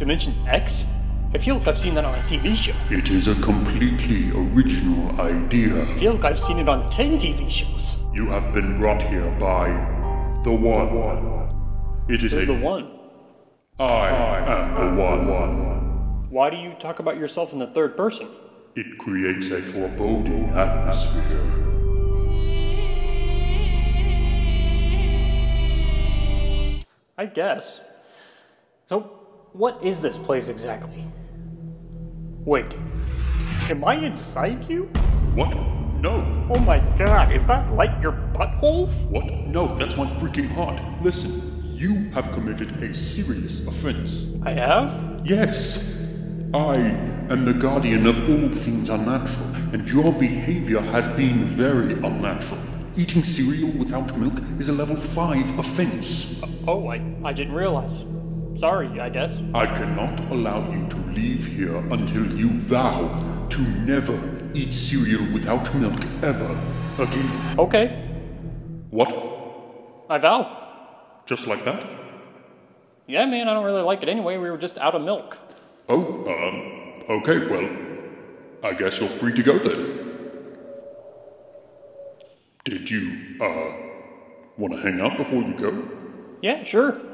Dimension X? I feel like I've seen that on a TV show. It is a completely original idea. I feel like I've seen it on 10 TV shows. You have been brought here by the One. It is the One. I am the One. Why do you talk about yourself in the third person? It creates a foreboding atmosphere. I guess. So, what is this place exactly? Wait, am I inside you? What? No. Oh my god, is that like your butthole? What? No, that's my freaking heart. Listen, you have committed a serious offense. I have? Yes. I am the guardian of all things unnatural, and your behavior has been very unnatural. Eating cereal without milk is a level 5 offense. Oh, I didn't realize. Sorry, I guess. I cannot allow you to leave here until you vow to never eat cereal without milk ever again. Okay. What? I vow. Just like that? Yeah, man, I don't really like it anyway. We were just out of milk. Oh, okay, well, I guess you're free to go then. Did you, want to hang out before you go? Yeah, sure.